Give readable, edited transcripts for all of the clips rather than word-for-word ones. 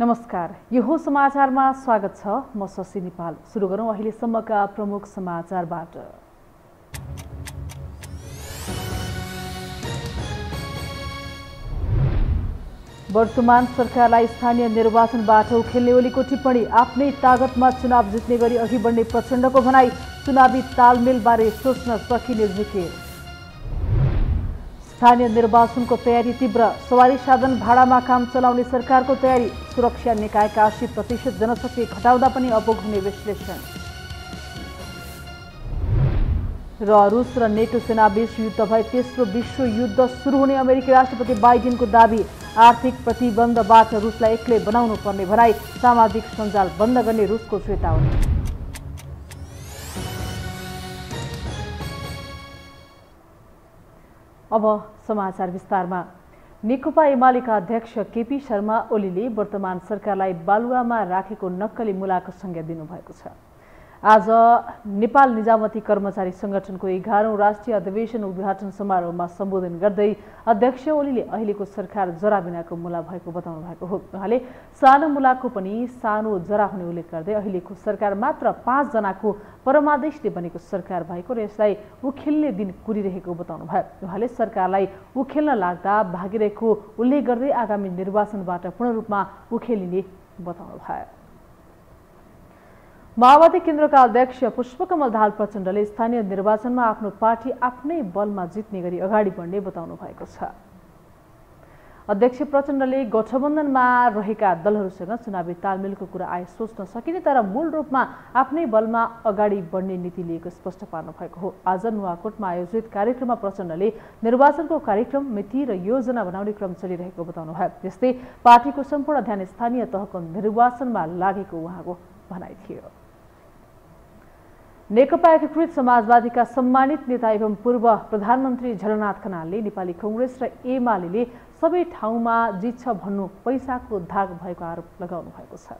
नमस्कार, यो हो समाचारमा स्वागत छ। म शशि नेपाल। सुरु गरौं अहिलेसम्मका प्रमुख समाचारबाट। वर्तमान सरकारलाई स्थानीय निर्वाचनबाट उखेल्ने ओलीको टिप्पणी। आफ्नै तागतमा चुनाव जित्ने गरी अघि बढ्ने प्रचण्डको भनाई। चुनावी तालमेलबारे सोच्न सकिने जिकिर। स्थानीय निर्वाचनको तयारी तीव्र। सवारी साधन भाडामा काम चलाउने सरकारको तयारी। सुरक्षा निकायका 80% जनशक्ति घटाउँदा पनि अपुग हुने विश्लेषण। र रुस र नेटो सेनाबीच युद्ध भए तेस्रो विश्वयुद्ध सुरु हुने अमेरिकी राष्ट्रपति बाइडेनको दाबी। आर्थिक प्रतिबन्धबाट रुसलाई एक्लै बनाउनु पर्ने भनाई। सामाजिक सञ्जाल बन्द गर्ने रुसको चेतावनी। अब समाचार विस्तारमा। नेकपा एमालेका अध्यक्ष केपी शर्मा ओलीले वर्तमान सरकारलाई बालुवामा राखेको नक्कली मुलाको संज्ञा दिनुभएको छ। आज नेपाल निजामती कर्मचारी संगठनको 11औं राष्ट्रिय अधिवेशन उद्घाटन समारोहमा सम्बोधन गर्दै अध्यक्ष ओलीले अहिलेको सरकार जरा बिनाको मुला भएको बताउनु भएको हो। उहाँले सानो मुलाको पनि सानो जरा हुने उल्लेख गर्दै अहिलेको सरकार मात्र 5 जनाको परमादेशले बनेको सरकार भएको र यसलाई उखेल्ने दिन कुरिरहेको बताउनु भयो। उहाँले सरकारलाई उखेल्न लाग्दा भागिरहेको उल्लेख गर्दै आगामी निर्वाचनबाट पूर्ण रूपमा उखेलिने बताउनु भयो। माओवादी केन्द्रका अध्यक्ष पुष्पकमल धाल प्रचण्डले स्थानीय निर्वाचनमा आफ्नो पार्टी आफ्नै बलमा जित्ने गरी अगाडि बढ्ने बताउनु भएको छ। अध्यक्ष प्रचण्डले गठबन्धनमा रहेका दलहरूसँग चुनावी तालमेलको कुरा आए सोच्न सकिने, तर मूल रूपमा आफ्नै बलमा अगाडि बढ्ने नीति लिएको स्पष्ट पार्नु भएको हो। आज नुवाकोटमा आयोजित कार्यक्रममा प्रचण्डले निर्वाचनको कार्यक्रम, मिति र योजना बनाउने क्रम चलिरहेको बताउनु भयो। त्यस्तै पार्टीको सम्पूर्ण ध्यान स्थानीय तहको निर्वाचनमा लागेको उहाँको भनाइ थियो। नेकपा एकीकृत समाजवादीका सम्मानित नेता एवं पूर्व प्रधानमन्त्री झरनानाथ खनालले नेपाली कांग्रेस र एमालेले सबै ठाउँमा जित्छ भन्नु पैसाको धाक भएको आरोप लगाउनु भएको छ।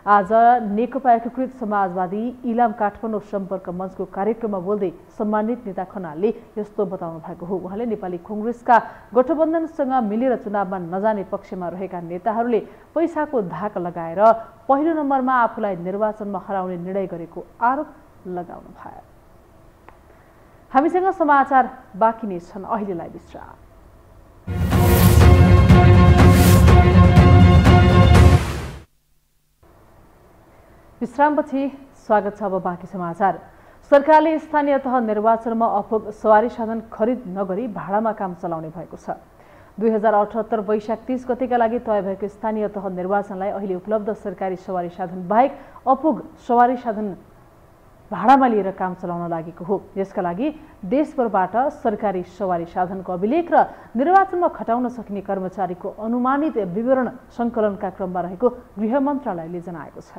आज नेकपा एकीकृत समाजवादी इलाम काठमाडौँ सम्पर्क मञ्चको कार्यक्रममा बोल्दै सम्मानित नेता खनालले यस्तो बताउनु भएको हो। उहाँले नेपाली कांग्रेसका गठबन्धनसँग मिलेर चुनावमा नजाने पक्षमा रहेका नेताहरूले पैसाको धाक लगाएर पहिलो नम्बरमा आफूलाई निर्वाचनमा हराउने निर्णय गरेको आरोप लगाउनु भयो। हामीसँग समाचार बाँकी नै छन्, अहिलेलाई विश्राम। विश्रामपछि स्वागत छ। अब बाँकी समाचार। सरकारले स्थानीय तह निर्वाचनमा अपुग सवारी साधन खरिद नगरी भाडामा काम चलाउने भएको छ। 2078 वैशाख 30 गतेका लागि तय भएको स्थानीय तह निर्वाचनलाई अहिले उपलब्ध सरकारी सवारी साधन बाहेक अपुग सवारी साधन भाडामा लिएर काम चलाउन लागेको हो। यसका लागि देशभरबाट सरकारी सवारी साधनको अभिलेख र निर्वाचनमा खटाउन सकिने कर्मचारीको अनुमानित विवरण सङ्कलनका क्रममा रहेको गृह मन्त्रालयले जनाएको छ।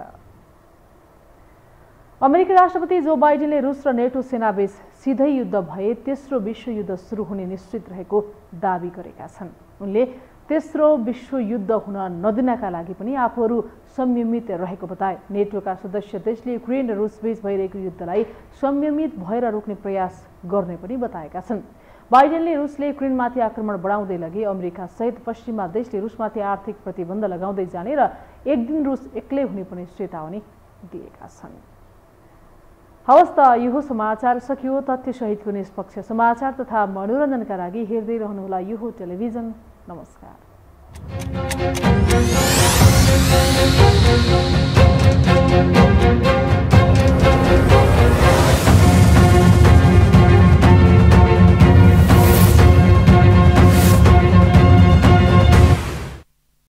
अमेरिकी राष्ट्रपति जो बाइडेनले रुस र नेटो सेनाबीच सिधै युद्ध भए तेस्रो विश्वयुद्ध सुरु हुने निश्चित रहेको दावी गरेका छन्। उनले तेस्रो विश्वयुद्ध हुन नदिनका लागि पनि आफूहरू संयमित रहेको बताए। नेटोका सदस्य देशले युक्रेन र रुसबीच भइरहेको युद्धलाई संयमित भएर रोक्ने प्रयास गर्ने पनि बताएका छन्। बाइडेनले रुसले युक्रेनमाथि आक्रमण बढाउँदै लगे अमेरिकासहित पश्चिमा देशले रुसमाथि आर्थिक प्रतिबन्ध लगाउँदै जाने र एक दिन रुस एक्लै हुने पनि चेतावनी दिएका छन्। हवस् त, यो समाचार सकियो। तथ्यसहितको निष्पक्ष समाचार तथा मनोरञ्जनका लागि हेर्दै रहनुहोला यो टेलिभिजन। नमस्कार।